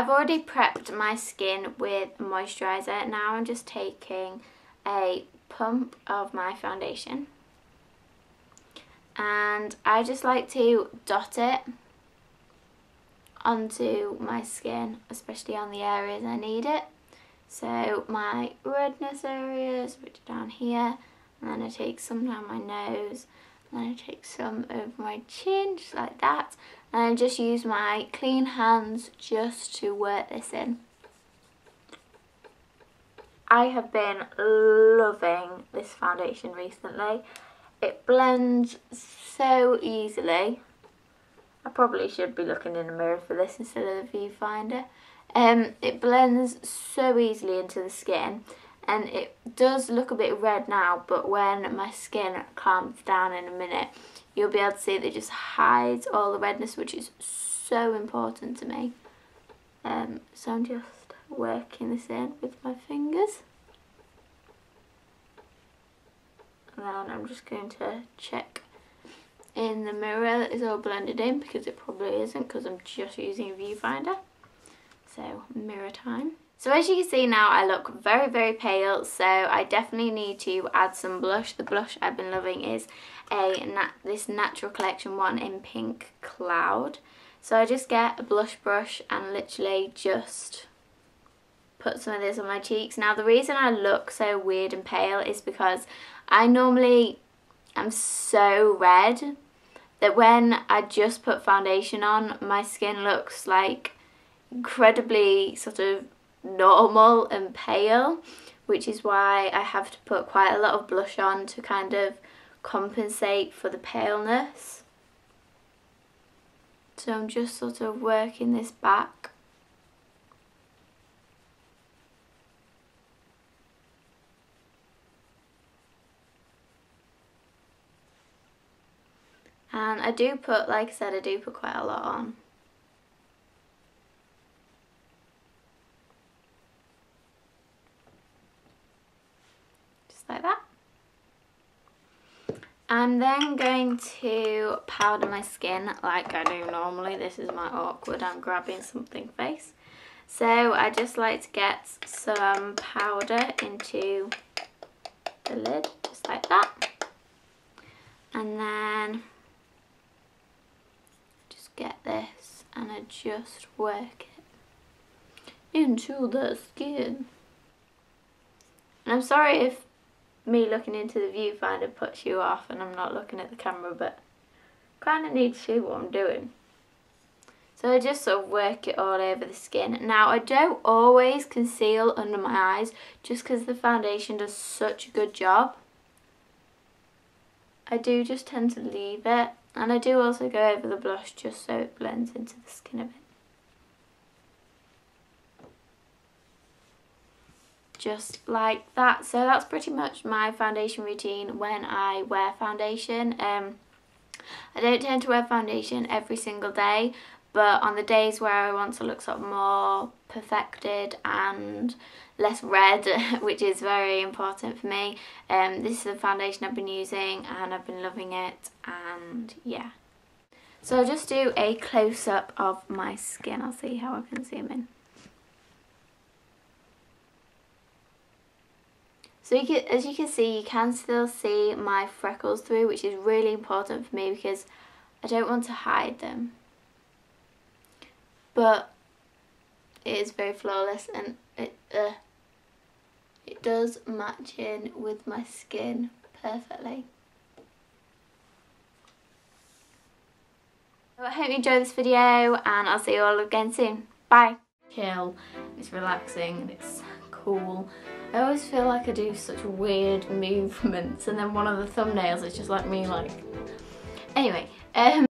I've already prepped my skin with moisturiser. Now I'm just taking a pump of my foundation. And I just like to dot it onto my skin, especially on the areas I need it. So my redness areas, which are down here, and then I take some down my nose, and then I take some over my chin, just like that. And I just use my clean hands just to work this in. I have been loving this foundation recently. It blends so easily. I probably should be looking in a mirror for this instead of the viewfinder. It blends so easily into the skin, and it does look a bit red now, but when my skin calms down in a minute, you'll be able to see that it just hides all the redness, which is so important to me. So I'm just working this in with my fingers. And then I'm just going to check in the mirror that it's all blended in, because it probably isn't, because I'm just using a viewfinder. So mirror time. So as you can see now, I look very, very pale, so I definitely need to add some blush. The blush I've been loving is this Natural Collection one in Pink Cloud. So I just get a blush brush and literally just put some of this on my cheeks. Now the reason I look so weird and pale is because I normally am so red that when I just put foundation on, my skin looks like incredibly sort of normal and pale, which is why I have to put quite a lot of blush on to kind of compensate for the paleness. So I'm just sort of working this back. And I do put, like I said, I do put quite a lot on. Just like that. I'm then going to powder my skin like I do normally. This is my awkward, I'm grabbing something face. So I just like to get some powder into the lid, just like that. And then just get this and I just work it into the skin. And I'm sorry if me looking into the viewfinder puts you off and I'm not looking at the camera, but I kind of need to see what I'm doing. So I just sort of work it all over the skin. Now I don't always conceal under my eyes just because the foundation does such a good job. I do just tend to leave it, and I do also go over the blush just so it blends into the skin a bit. Just like that. So that's pretty much my foundation routine when I wear foundation. I don't tend to wear foundation every single day, but on the days where I want to look sort of more perfected and less red, which is very important for me, this is the foundation I've been using and I've been loving it, and yeah. So I'll just do a close-up of my skin. I'll see how I can zoom in. So as you can see, you can still see my freckles through, which is really important for me because I don't want to hide them. But it is very flawless, and it does match in with my skin perfectly. So I hope you enjoyed this video, and I'll see you all again soon. Bye. Chill. It's relaxing and it's cool. I always feel like I do such weird movements, and then one of the thumbnails is just like me. Anyway.